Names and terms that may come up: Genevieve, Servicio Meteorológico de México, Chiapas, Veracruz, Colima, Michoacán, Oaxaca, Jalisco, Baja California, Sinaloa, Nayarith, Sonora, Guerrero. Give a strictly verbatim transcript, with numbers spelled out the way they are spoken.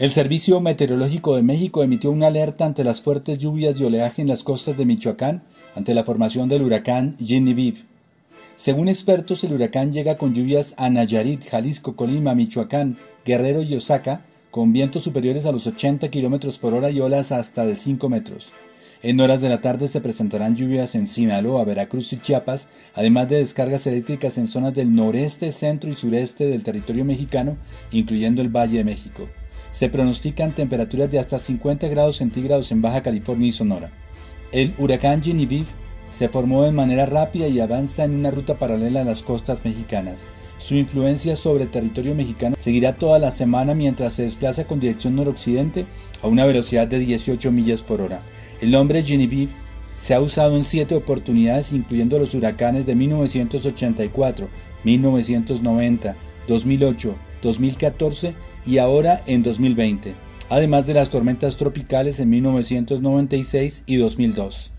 El Servicio Meteorológico de México emitió una alerta ante las fuertes lluvias y oleaje en las costas de Michoacán ante la formación del huracán Genevieve. Según expertos, el huracán llega con lluvias a Nayarit, Jalisco, Colima, Michoacán, Guerrero y Oaxaca, con vientos superiores a los ochenta kilómetros por hora y olas hasta de cinco metros. En horas de la tarde se presentarán lluvias en Sinaloa, Veracruz y Chiapas, además de descargas eléctricas en zonas del noreste, centro y sureste del territorio mexicano, incluyendo el Valle de México. Se pronostican temperaturas de hasta cincuenta grados centígrados en Baja California y Sonora. El huracán Genevieve se formó de manera rápida y avanza en una ruta paralela a las costas mexicanas. Su influencia sobre el territorio mexicano seguirá toda la semana mientras se desplaza con dirección noroccidente a una velocidad de dieciocho millas por hora. El nombre Genevieve se ha usado en siete oportunidades, incluyendo los huracanes de mil novecientos ochenta y cuatro, mil novecientos noventa, dos mil ocho, dos mil catorce y ahora en dos mil veinte, además de las tormentas tropicales en mil novecientos noventa y seis y dos mil dos.